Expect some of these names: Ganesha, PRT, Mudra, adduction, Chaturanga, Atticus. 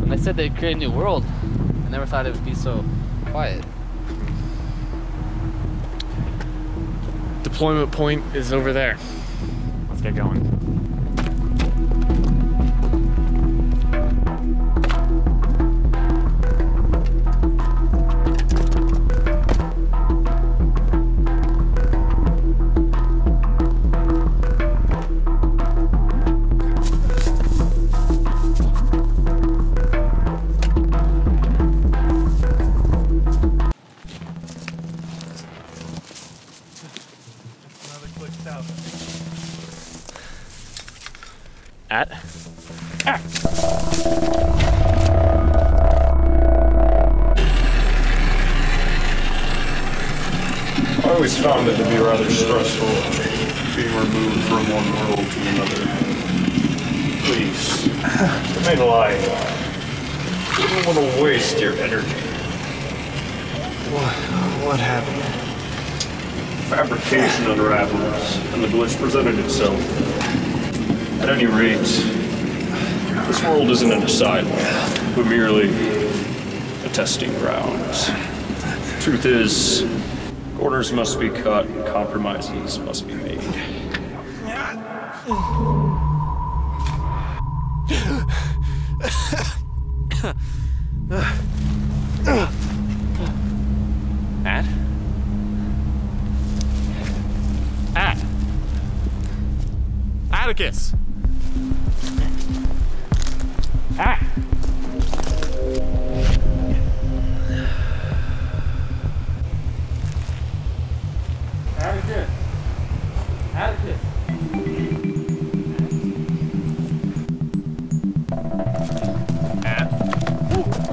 When they said they'd create a new world, I never thought it would be so quiet. Deployment point is over there. Let's get going. I always found it to be rather stressful being removed from one world to another. Please, I ain't lying. You don't want to waste your energy. What happened? Fabrication unravels, and the glitch presented itself. At any rate, this world isn't an asylum, but merely a testing ground. Truth is, orders must be cut and compromises must be made. Matt? Atticus! Atticus. At.